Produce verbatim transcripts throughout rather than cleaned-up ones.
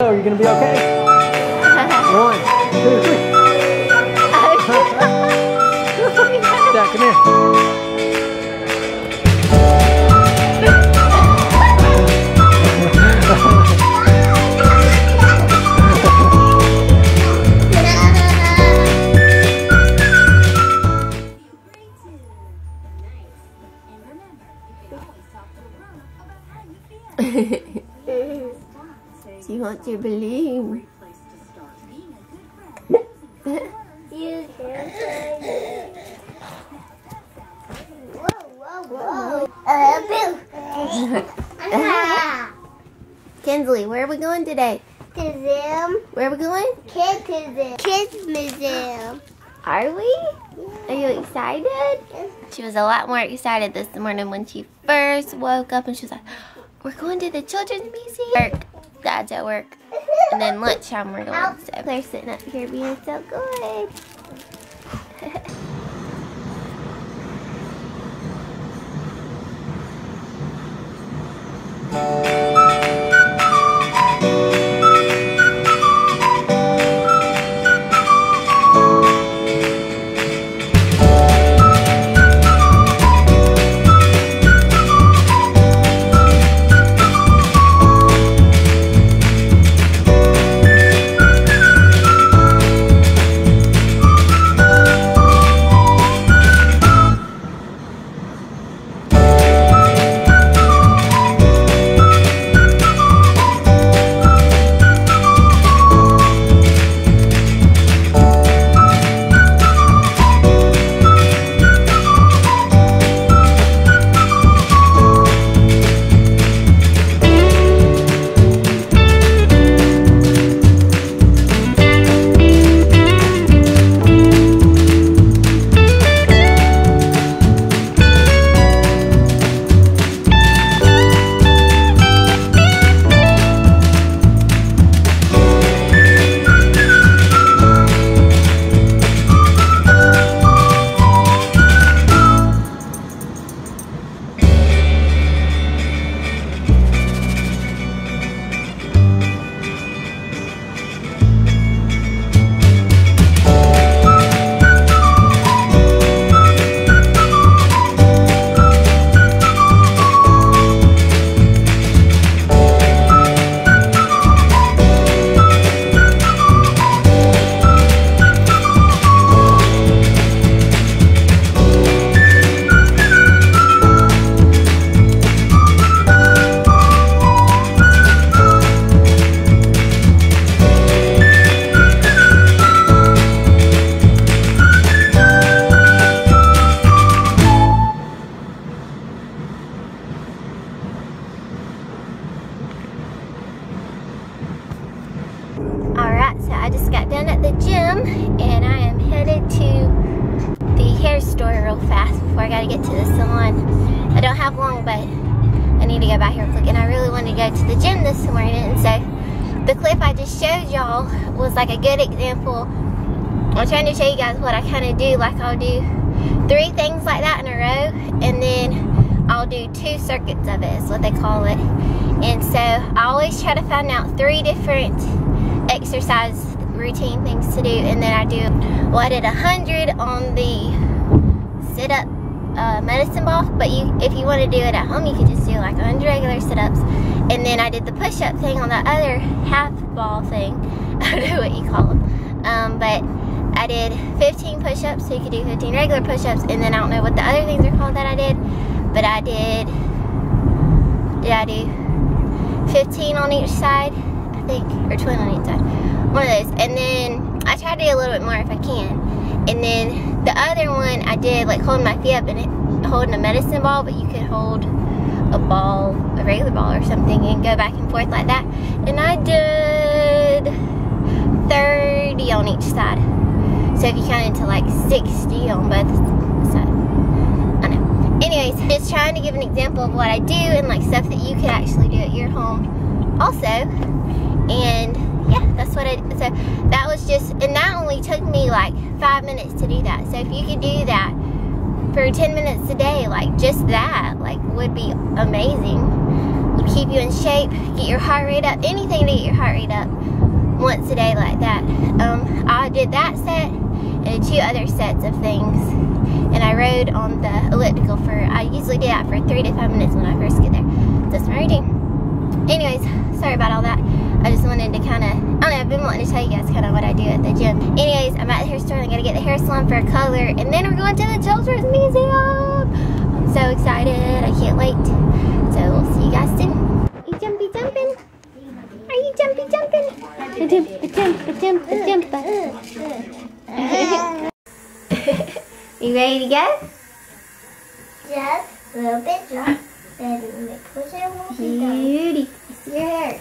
Are you gonna be okay? One, two, three. Dad, come here. Remember, you always Do you want to believe? You Whoa, whoa, whoa. Uh, boo. Ah. Kinsley, where are we going today? To them. Where are we going? Kids museum. Kids museum. Are we? Yeah. Are you excited? She was a lot more excited this morning when she first woke up and she was like, we're going to the children's museum. Dad's at work, and then lunchtime we're going. So they're sitting up here being so good. So I just got done at the gym and I am headed to the hair store real fast before I gotta get to the salon. I don't have long, but I need to go by here quick, and I really wanted to go to the gym this morning, and so the clip I just showed y'all was like a good example. I'm trying to show you guys what I kinda do. Like, I'll do three things like that in a row, and then I'll do two circuits of it, is what they call it. And so I always try to find out three different exercise routine things to do, and then I do well I did one hundred on the sit-up uh, medicine ball, but you if you want to do it at home you can just do like one hundred regular sit-ups, and then I did the push-up thing on the other half ball thing. I don't know what you call them, um, but I did fifteen push-ups, so you could do fifteen regular push-ups, and then I don't know what the other things are called that I did, but I did did I do fifteen on each side, think, or twenty on each side, one of those, and then I try to do a little bit more if I can. And then the other one I did like holding my feet up and it, holding a medicine ball, but you could hold a ball, a regular ball or something, and go back and forth like that, and I did thirty on each side, so if you count it to like sixty on both sides. I know. Anyways, just trying to give an example of what I do and like stuff that you could actually do at your home also. And yeah, that's what I did. So that was just, and that only took me like five minutes to do that. So if you could do that for ten minutes a day, like just that, like would be amazing. Would keep you in shape, get your heart rate up, anything to get your heart rate up. I did that set and two other sets of things. And I rode on the elliptical for, I usually do that for three to five minutes when I first get there. That's my routine. Anyways, sorry about all that. I just wanted to kind of, I don't know, I've been wanting to tell you guys kind of what I do at the gym. Anyways, I'm at the hair store and I gotta get the hair salon for a color, and then we're going to the Children's Museum. I'm so excited. I can't wait. So we'll see you guys soon. You jumpy jumping? Are you jumpy jumping? A jump, a jump, a jump, a jump. You ready to go? Yes, a little bit drunk. And push it will be done. Beauty. It's your hair.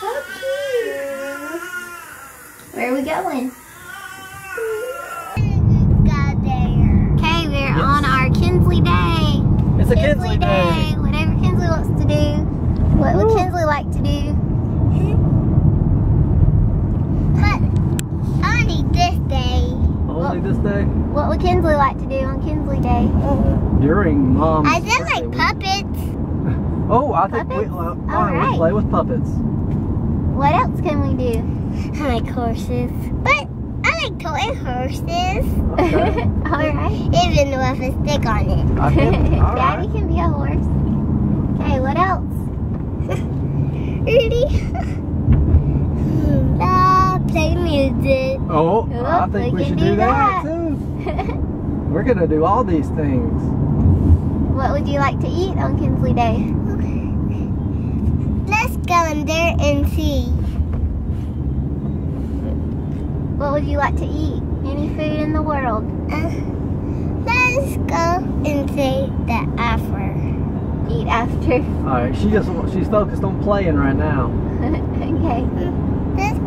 So cute. Where are we going? Go there. Okay, we're yes. on our Kinsley day. It's a Kinsley, Kinsley day. day. Whatever Kinsley wants to do. What Ooh. would Kinsley like to do? But only this day. Only what, this day? What would Kinsley like to do on Kinsley day? During Mom's I did like week. puppets. Oh, I puppets? think we, uh, right. we play with puppets. What else can we do? I like horses. But I like toy horses. Okay. Alright. Even with a stick on it. I can, all Daddy right. can be a horse. Okay, what else? Rudy. Ah, uh, play music. Oh, oh I think we, we should do, do that, that too. We're going to do all these things. What would you like to eat on Kinsley Day? Let's go in there and see. What would you like to eat? Any food in the world? Uh, let's go and see the after. Eat after. Alright, she just she's focused on playing right now. Okay. Let's,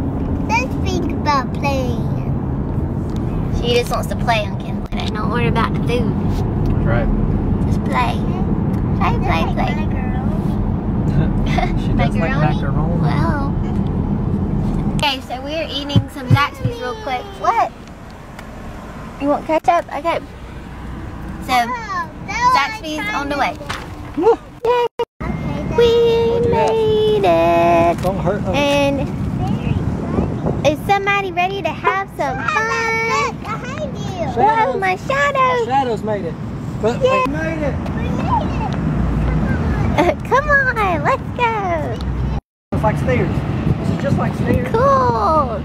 let's think about playing. She just wants to play on Kinsley Day. Don't worry about the food. That's right. Just play. Play, play, like play. Macaroni. She does like macaroni. Wow. Okay, so we're eating some Zaxby's real quick. What? You want ketchup? Okay. So, oh, Zaxby's on the way. Yay. Okay, we made it. Don't hurt us. And is somebody ready to have some fun? Look, behind you. Whoa, my shadows. My shadows made it. But yeah. we made it! We made it! Come on! Uh, come on, let's go! It's like stairs. This is just like stairs. Cool!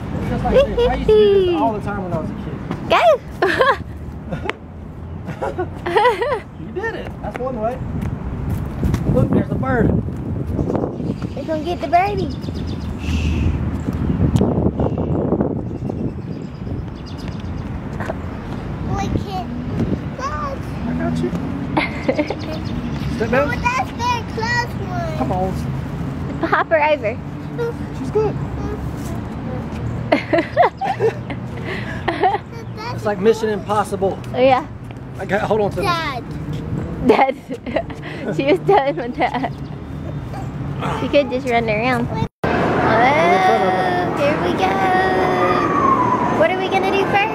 It's just like stairs. I used to do this all the time when I was a kid. Go! You did it! That's one way. Look, there's a bird. We're gonna get the birdie. Sit down. Oh, that's very close one. Come on. Pop her over. She's good. It's like Mission Impossible. Oh, yeah. I got, hold on to Dad. Me. Dad. She was done with that. She could just run around. Whoa, here we go. What are we going to do first?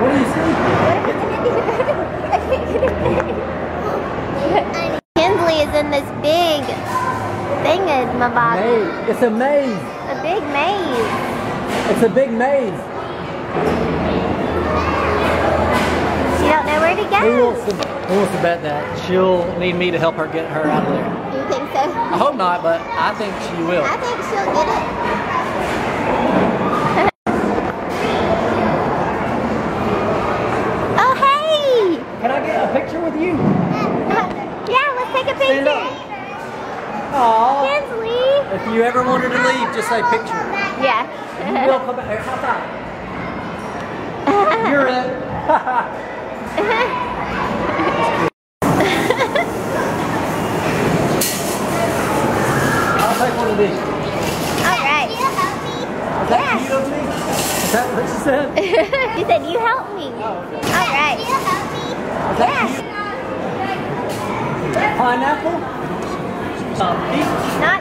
What do you say? Kinsley is in this big thing in my body. Maze. It's a maze. A big maze. It's a big maze. She don't know where to go. Who wants to, who wants to bet that she'll need me to help her get her out of there? You think so? I hope not, but I think she will. I think she'll get it. If you ever wanted to leave, just say picture. Yeah. You will come back here. High five. You're in. I'll take one of these. All right. Can you help me? Is that you help me? Is that what you said? You said you help me. Oh, okay. All right. Can you help me? Yeah. Pineapple? Not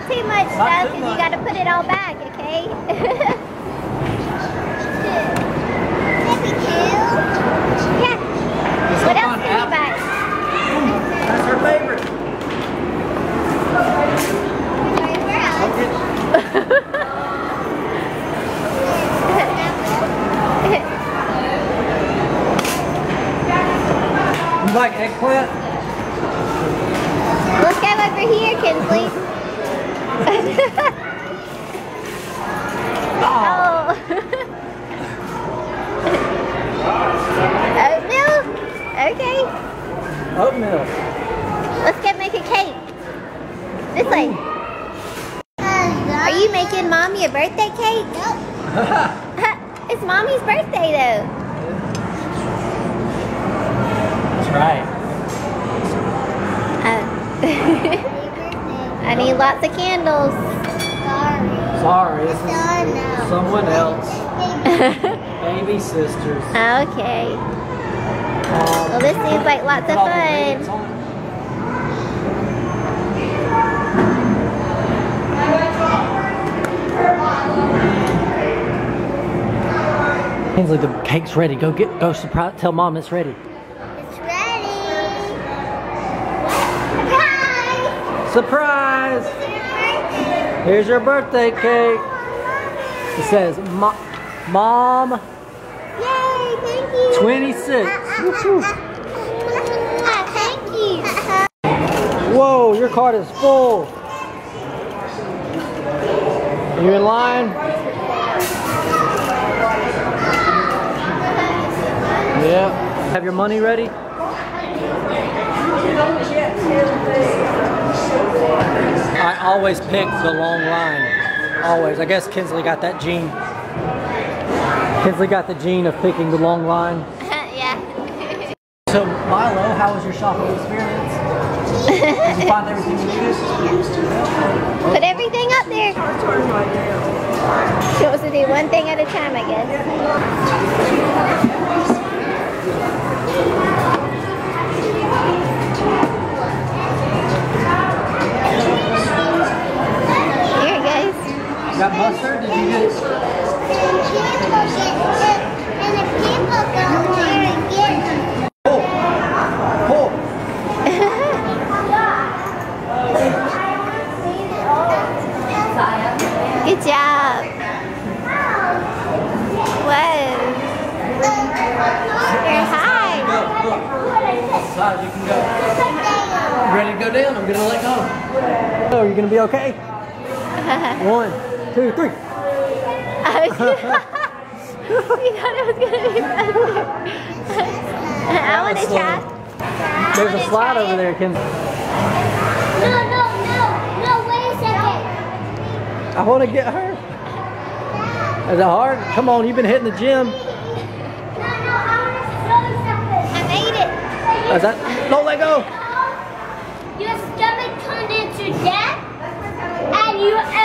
too much though, because you got to put it all back, okay? Maybe two? Yeah. What else can you buy? That's her favorite. Favorite? Kinsley? Oh. Oat milk? Okay. Oat milk. Let's go make a cake. This way. Are you making Mommy a birthday cake? Nope. It's Mommy's birthday though. That's right. I need lots of candles. Sorry. Sorry. It's someone else. Baby sisters. Okay. Um, well, this seems like lots of fun. Kinsley, the cake's ready. Go get. Go surprise. Tell Mom it's ready. Surprise! Here's your birthday cake. It says, Mom, Mom Yay, thank you. twenty-six. Uh, uh, uh, uh, thank you. Whoa, your card is full. Are you in line? Yeah. Have your money ready? I always pick the long line. Always. I guess Kinsley got that gene. Kinsley got the gene of picking the long line. Yeah. So, Milo, how was your shopping experience? Did you find everything you needed? Put everything up there. She wants to do one thing at a time, I guess. Got mustard? Did you get it? And the people go there and get it. Pull! Pull! Good job! Whoa! You're high! Look, look. You can go. Ready to go down? I'm gonna let go. Oh, you're gonna be okay? One. Two, three. I was gonna, we thought it was gonna be better. I wanna try. There's a slide over there, Kim. No, no, no, no, wait a second. I wanna get her. Is it hard? Come on, you've been hitting the gym. No, no, I wanna throw something. I made it. Is that? Don't let go. Your stomach turned into death, and you ever.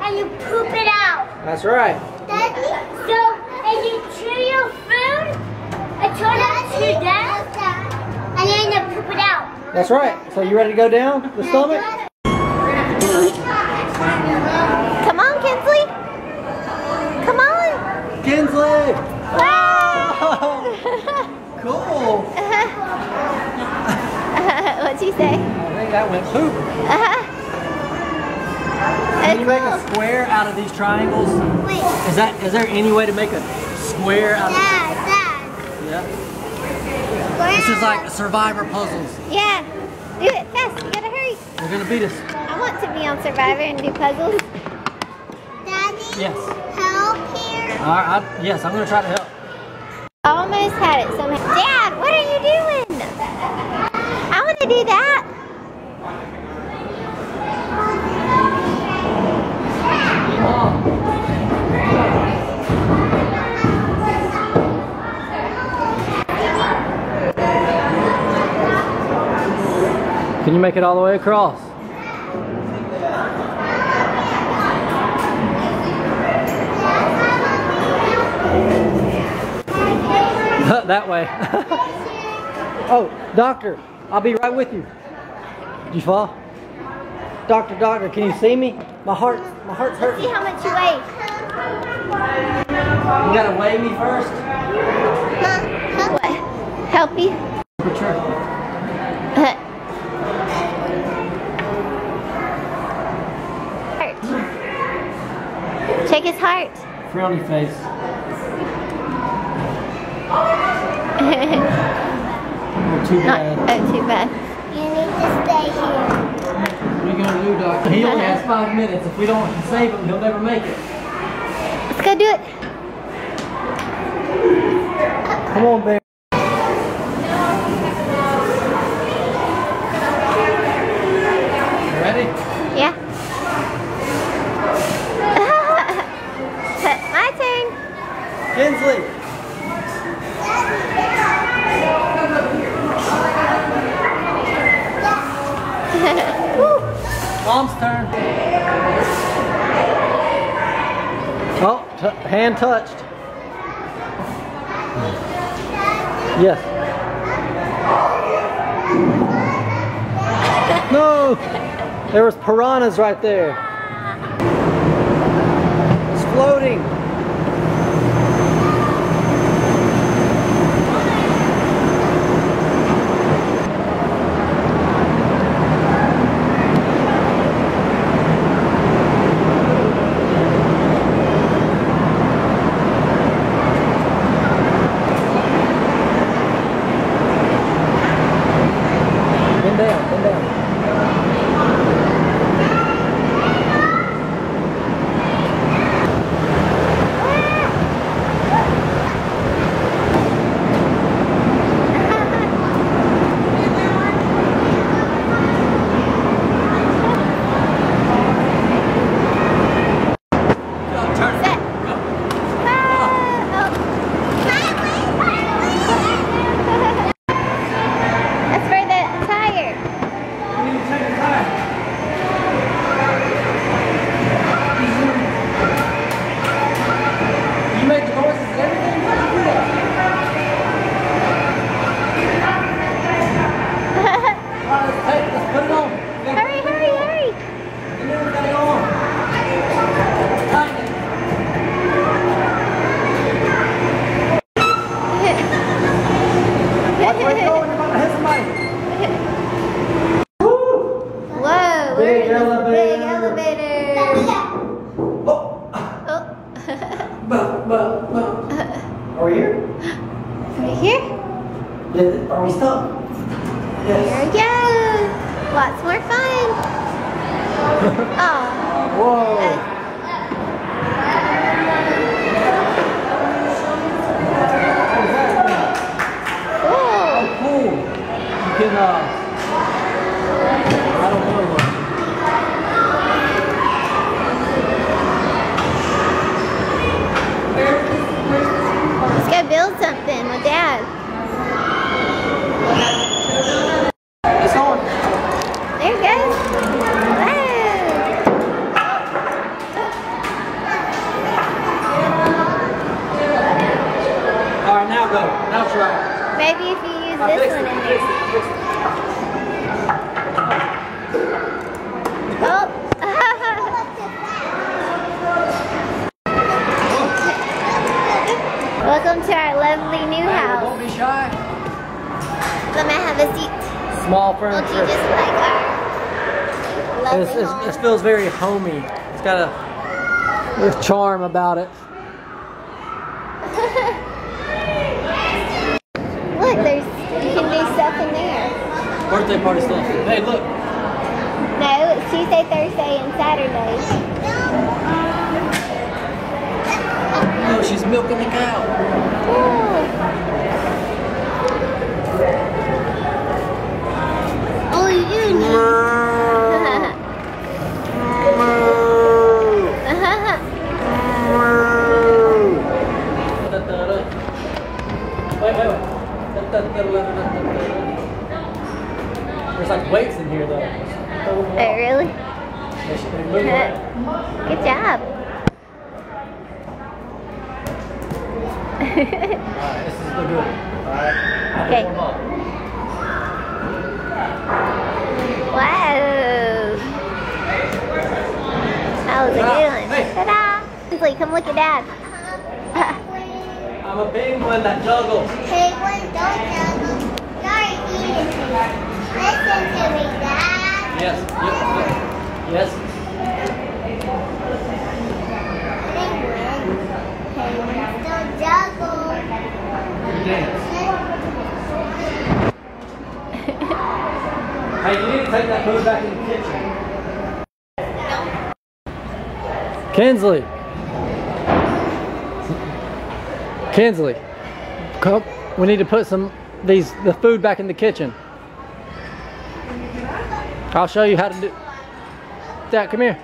And you poop it out. That's right. Daddy, so, and you chew your food, and turn it to death, and then you poop it out. That's right. So you ready to go down the stomach? Come on, Kinsley. Come on. Kinsley. Wow. Cool. Uh-huh. What'd you say? I think that went poop. Uh-huh. Can you make a square out of these triangles? Wait. Is that is there any way to make a square out of these? Yeah. Square. This is like Survivor puzzles. Yeah. Do it fast. You gotta hurry. You're gonna beat us. I want to be on Survivor and do puzzles. Daddy. Yes. Help here. All right. I, yes, I'm gonna try to help. I almost had it somehow. Dad, what are you doing? I want to do that. Can you make it all the way across? That way. Oh, doctor, I'll be right with you. Did you fall? Doctor, doctor, can you see me? My heart, my heart's hurting. Let's see how much you weigh. You gotta weigh me first. Huh? What? Help you? Sure. Check his heart. Frowny face. Oh, too bad. Not, oh, too bad. You need to stay here. What are you going to do? five minutes. If we don't save him, he'll never make it. Let's go do it. Come on, baby. You ready? Yeah. My turn. Kinsley. Mom's turn. Oh, hand touched. Yes. No! There was piranhas right there. It's floating. Are we stuck? Yes. Here we go. Lots more fun. Oh. Whoa. Uh, oh, cool. You can, uh, I don't know. Let's go build something with Dad. It's on. There it goes. Wow. Alright, now go. Now try. Maybe if you use I this one it. in here. Oh. Welcome to our lovely new hey, house. Don't be shy. I'm gonna have a seat. Small furniture. Don't you just like our lovely it's, it's, home? It feels very homey. It's got a, a charm about it. Look, there's you can do stuff in there. Birthday party stuff. Hey, look. No, it's Tuesday, Thursday, and Saturday. No, she's milking the cow. Ooh. There's like weights in here though. Oh really? Good job. Alright, this is the good. Alright. Okay. Wow. That was a good one. Hey. Ta-da! Kinsley, come look at Dad. I'm a big one that juggles. Big one don't juggle. Sorry, eating. Listen to me, Dad. Yes. Yes. Yes. Big one don't juggle. You dance. Hey, you need to take that food back in the kitchen. No. Kinsley. Kinsley. Come. We need to put some these the food back in the kitchen. I'll show you how to do. Dad, come here.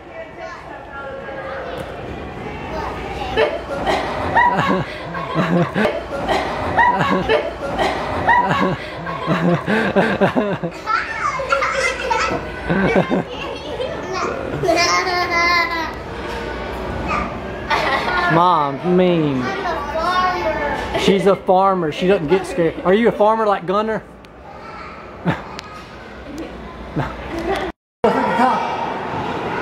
Mom, mean. A She's a farmer. She doesn't get scared. Are you a farmer like Gunner? It's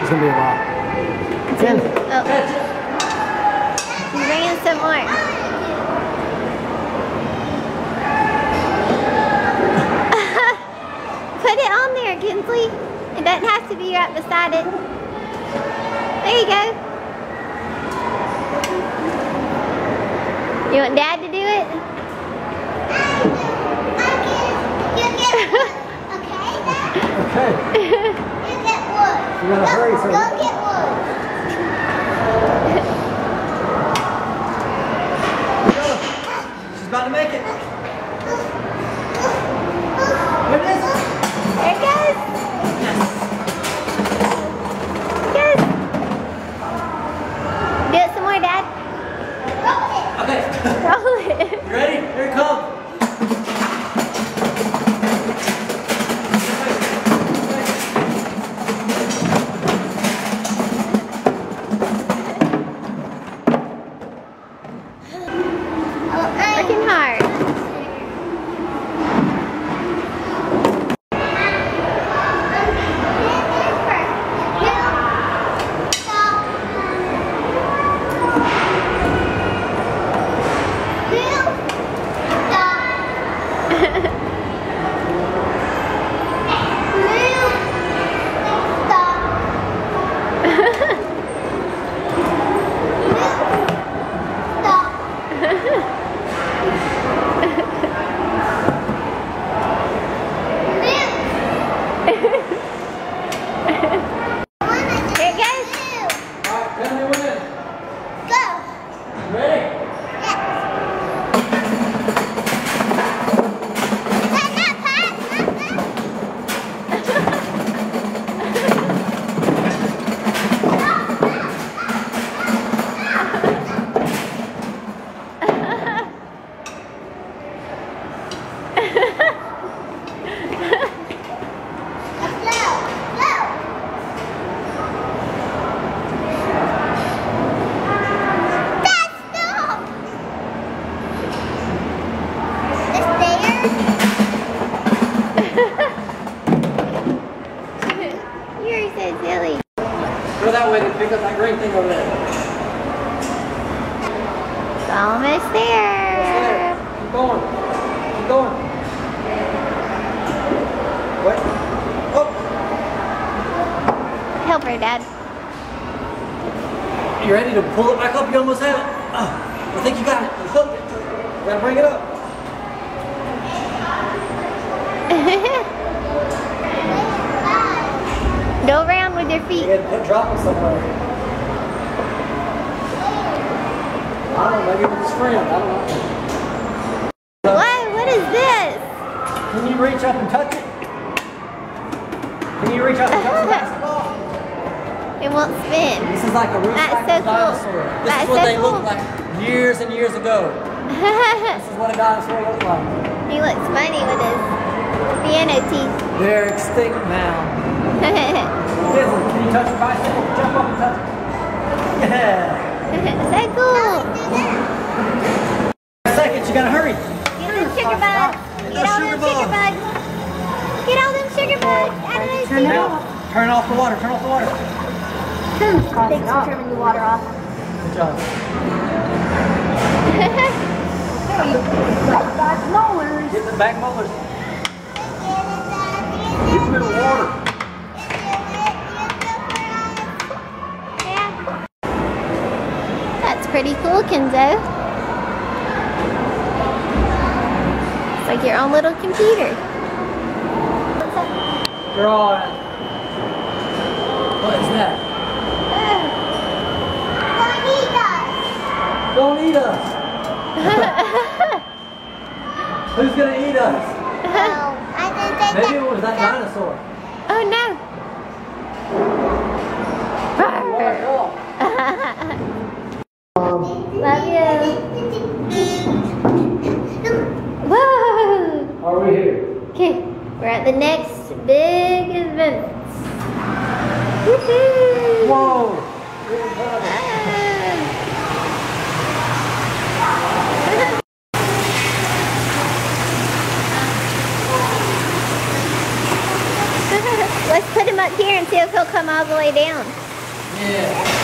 gonna be a lot. Oh. You're bringing some more. Put it on there, Kinsley. It doesn't have to be right beside it. There you go. You want Dad to do it? I, I get, you get wood. Okay, Dad? Okay. You get wood. You gotta go, hurry, son. Go get wood. Go. She's about to make it. There it is. There it goes. Yes. Do it some more, Dad. Roll it. Okay. Roll it. You ready? Here it comes. You ready to pull it back up? You almost have it. Oh, I think you got it. You hooked it. You gotta bring it up. Go around with your feet. You gotta put drop it somewhere. I don't know. Maybe it's friend. I don't know. So, what? What is this? Can you reach up and touch it? Can you reach up and touch the basketball? It won't spin. This is like a real dinosaur. That's so cool. This That's is what so they cool. looked like years and years ago. This is what a dinosaur looked like. He looks funny with his piano teeth. They're extinct now. Listen, can you touch your bicycle? Jump up and touch it. Yeah. So cool. In a second, you gotta hurry. Get them sugar bugs. Get all them sugar bugs. Get all them sugar bugs. I don't know. Turn it off. Turn off the water. Turn off the water. Thanks for turning the water off. Good job. Back molars. Get the back molars. Get them in the water. Yeah. That's pretty cool, Kinzo. It's like your own little computer. What's that? Drawing. What is that? gonna eat us? Who's gonna eat us? Oh, I think that maybe it was that dinosaur. Oh no! Love you. Whoa! Are we here? Okay, we're at the next big event. Woohoo! Whoa! Let's put him up here and see if he'll come all the way down. Yeah.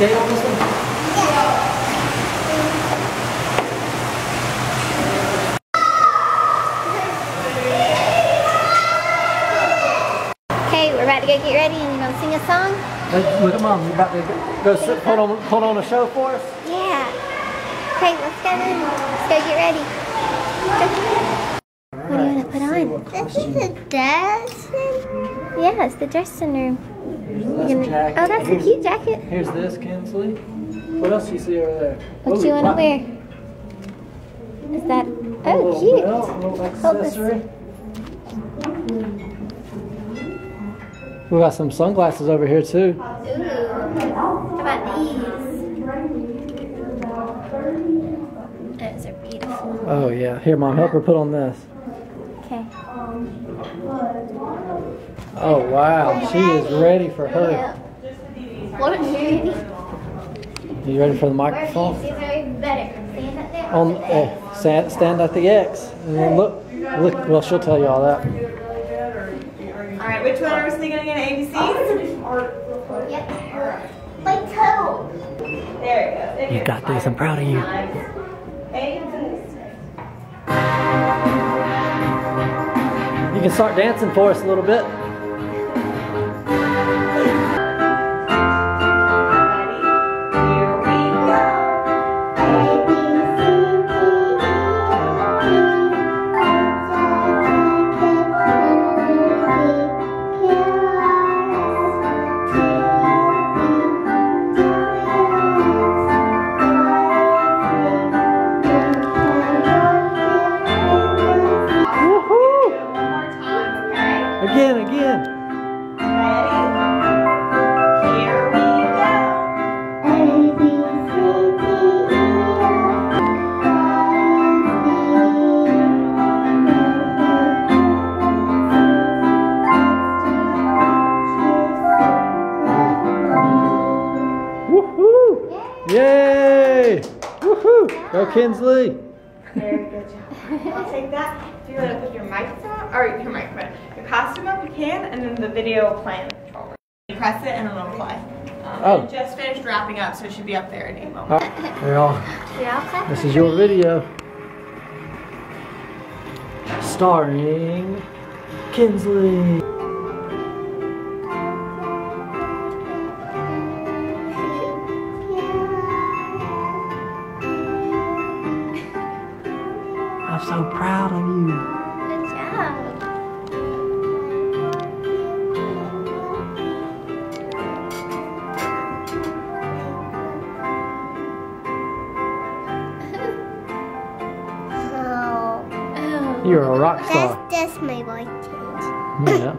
Can you help this one? Okay, we're about to go get ready and you're going to sing a song? Look at Mom, you're about to go sit, put on, put on a show for us? Yeah. Okay, let's go in. Let's go get ready. Go. What do you want to put on? This is the dressing? Yeah, it's the dressing room. Gonna, oh, that's here's, a cute jacket. Here's this, Kinsley. What else do you see over there? What Ooh, do you want to wear? Is that... Oh, a cute. Belt, a little accessory. We got some sunglasses over here, too. Ooh. How about these? Those are beautiful. Oh, yeah. Here, Mom, help her put on this. Okay. Oh wow, she is ready for her. What are you ready? You ready for the microphone? On uh, stand, stand at the X and then look, look. Well, she'll tell you all that. All right, which one are we singing again? A B Cs. Yep. Like total. There it goes. You got this. I'm proud of you. You can start dancing for us a little bit. Kinsley. Very good job. I'll take that. Do you want to put your microphone, or your microphone, your costume up, you can, and then the video will play in the controller. You press it and it'll play. Um, oh. It just finished wrapping up, so it should be up there in a moment. Yeah. This is your video. Starring Kinsley. I'm so proud of you. Good job. So, you're a rock star. That's just my boy. Yeah.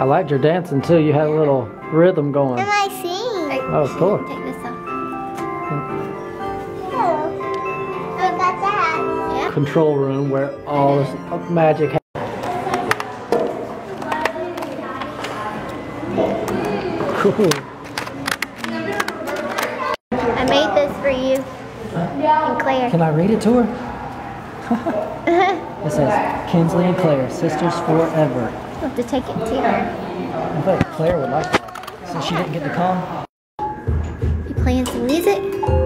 I liked your dancing too. You had a little rhythm going. And I sing. Oh, cool. Control room where all this magic happens. Cool. I made this for you uh, and Claire. Can I read it to her? It says, Kinsley and Claire, sisters forever. I'll have to take it to her. I bet Claire would like it, since she didn't get to come. You playing some music? Cool.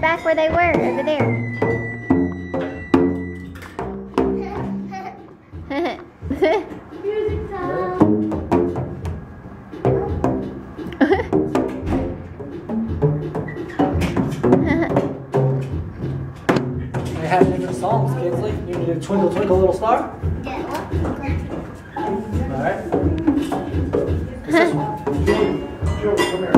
back where they were, over there. Music time. They have different songs, Kinsley. You need a Twinkle Twinkle Little Star? Yeah. Alright. Sure, come here.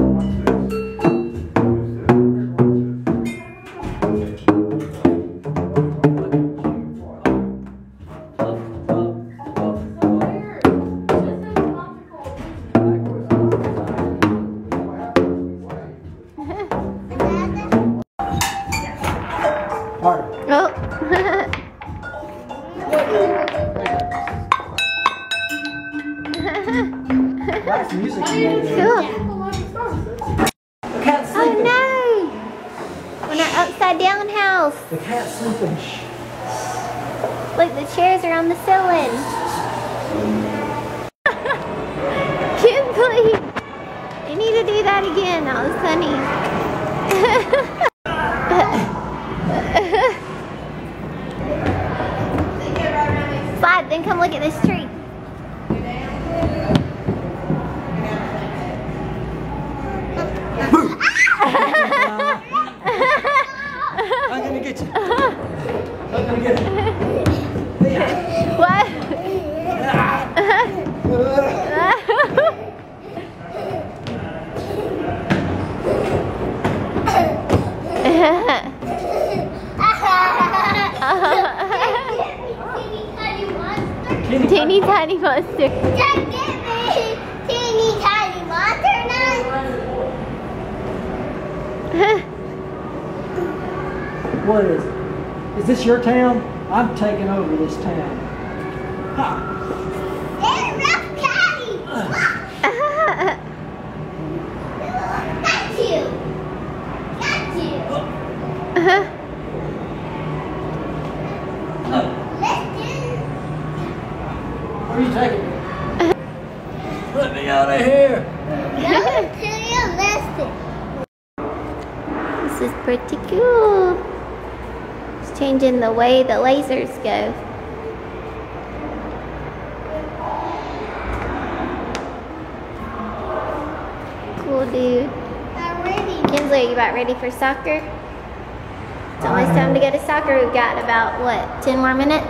What is it? Is this your town? I'm taking over this town. Ha! They're rough guys! Uh. Got you! Got you! Uh-huh. Uh. Let's do it! Where are you taking me? Uh. Let me out of here! Go to your lesson! This is pretty cool. Changing the way the lasers go. Cool dude. I'm ready. Kinsley, are you about ready for soccer? It's almost um, time to go to soccer. We've got about, what, ten more minutes?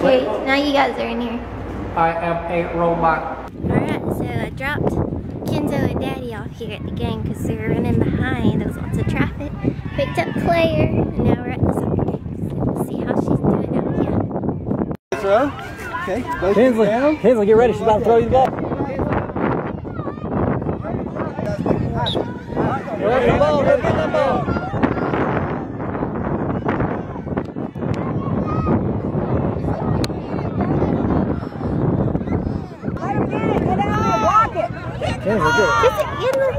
Wait, now you guys are in here. I am a robot. Alright, so I dropped Kenzo and Daddy off here at the game because they were running behind. There was lots of traffic. Picked up Claire, and now we're at the soccer game. So we'll see how she's doing out here. Let's throw. Okay, both Kinsley, down. Kinsley, get ready. She's about to throw you the ball. Get the ball, get the ball. There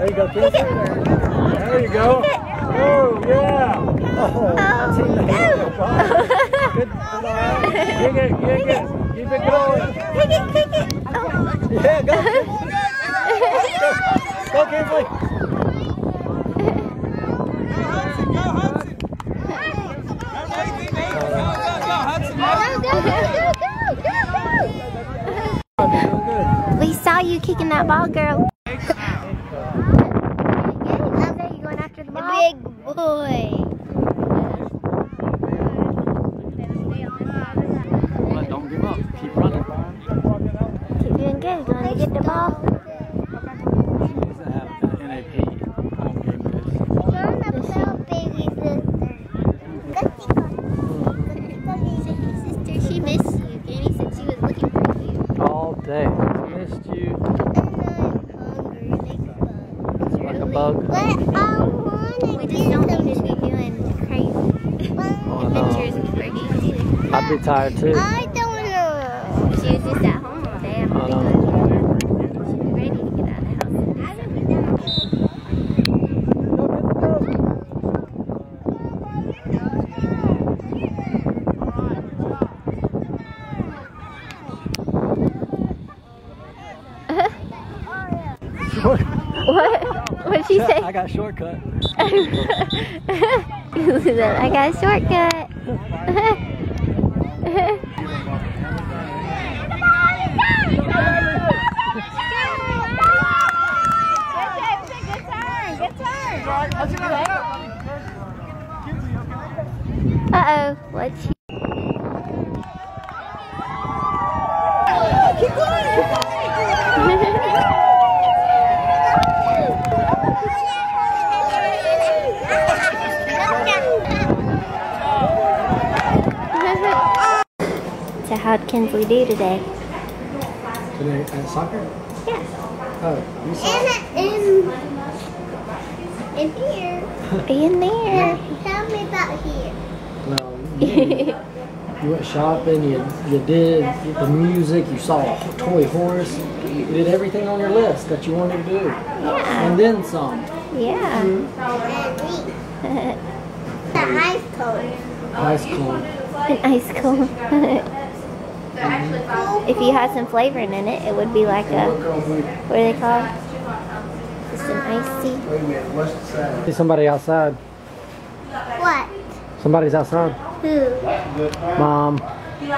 you go, Kinsley. There you go. Oh, yeah. Oh, that's a good kick it, kick it. Keep it going. Kick it, kick it. Yeah, go. Go, Kinsley. Go, Hudson. Go, Hudson. Go, go, go. We saw you kicking that ball, girl. Big boy. Well, don't give up. Keep running. Keep doing good. Going to get the ball. N A P home game is. You're the little baby sister. Sister, she missed you. Danny said she was looking for you. All day. She missed you. Like a bug. Like a bug. I'd be tired too. I don't know. She was just at home all day. I don't know. Ready to get out of the house. What'd she say? I got a shortcut. I got a shortcut. Good turn, good turn. Uh-oh, what'd she? Keep going, keep going. So how'd Kinsley do today? Today at soccer? Yeah. Oh, you saw? In, in, in here. In there. Tell me about here. Well, you, you went shopping, you, you did the music, you saw a toy horse, you did everything on your list that you wanted to do. Yeah. And then some. Yeah. Mm-hmm. And the ice cold. Ice cold. An ice cold. Mm-hmm. If you had some flavoring in it, it would be like a, what are they called? Just an iced tea. See somebody outside. What? Somebody's outside. Who? Mom. You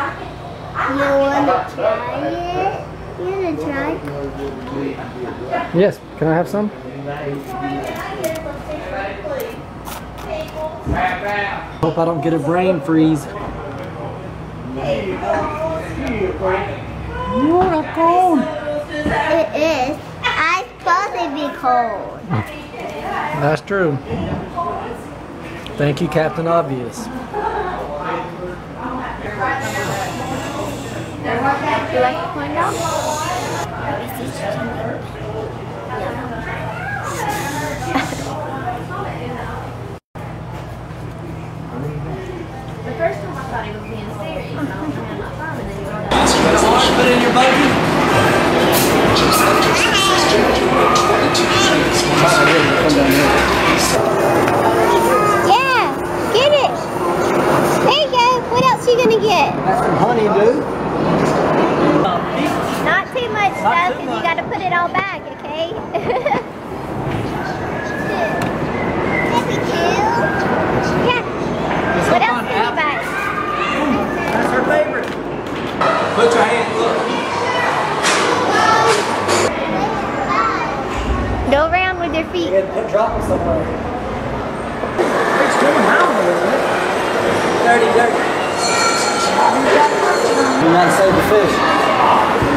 want to try it? You want to try it? Yes, can I have some? Hope I don't get a brain freeze. What a cold! It is. I'm supposed to be cold. That's true. Thank you, Captain Obvious. You like the corn dog? The first one I thought it would be in series. Put in your buggy. Yeah, get it. There you go. What else are you gonna get? That's some honey, dude. Not too much stuff, because you gotta put it all back, okay? Yeah. What else did you buy? That's her favorite. Put your hand. Go around with your feet. Yeah, they're dropping somewhere. It's going down a little bit. Dirty, dirty. You gotta save the fish.